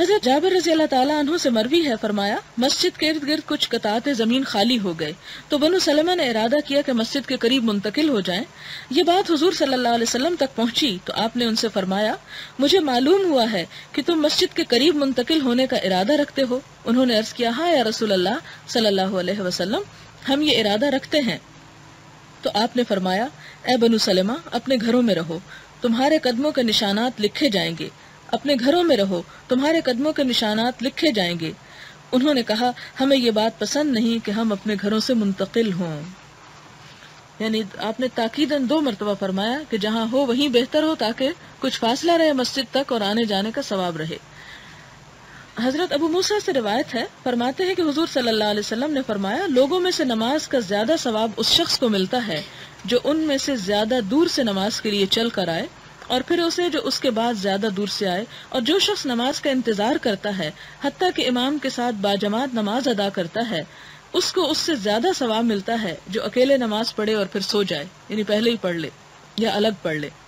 हजरत जाबिर रज़ी अल्लाह ताला अन्हु से मरवी है, फरमाया मस्जिद के इर्द गिर्द कुछ कताते जमीन खाली हो गए तो बनु सलमा ने इरादा किया कि मस्जिद के करीब मुंतकिल हो जाएं। ये बात हुजूर सल्लल्लाहु अलैहि वसल्लम तक पहुंची तो आपने उनसे फरमाया मुझे मालूम हुआ है कि तुम मस्जिद के करीब मुंतकिल होने का इरादा रखते हो। उन्होंने अर्ज किया हाँ या रसूल अल्लाह सल्लल्लाहु अलैहि वसल्लम, हम ये इरादा रखते हैं। तो आपने फरमाया ए बनु सलमा, अपने घरों में रहो, तुम्हारे कदमों के निशानात लिखे जाएंगे, अपने घरों में रहो, तुम्हारे कदमों के निशानात लिखे जाएंगे। उन्होंने कहा हमें ये बात पसंद नहीं कि हम अपने घरों से मुंतकिल हों। यानी आपने ताकीदन दो मरतबा फरमाया कि जहां हो वहीं बेहतर हो ताकि कुछ फासला रहे मस्जिद तक और आने जाने का सवाब रहे। हजरत अबू मूसा से रिवायत है, फरमाते हैं कि हुजूर सल्लल्लाहु अलैहि वसल्लम ने फरमाया लोगों में से नमाज का ज्यादा सवाब उस शख्स को मिलता है जो उनमें से ज्यादा दूर से नमाज के लिए चल कर आए और फिर उसे जो उसके बाद ज्यादा दूर से आए, और जो शख्स नमाज का इंतजार करता है हत्ता कि इमाम के साथ बाजमात नमाज अदा करता है उसको उससे ज्यादा सवाब मिलता है जो अकेले नमाज पढ़े और फिर सो जाए, यानी पहले ही पढ़ ले या अलग पढ़ ले।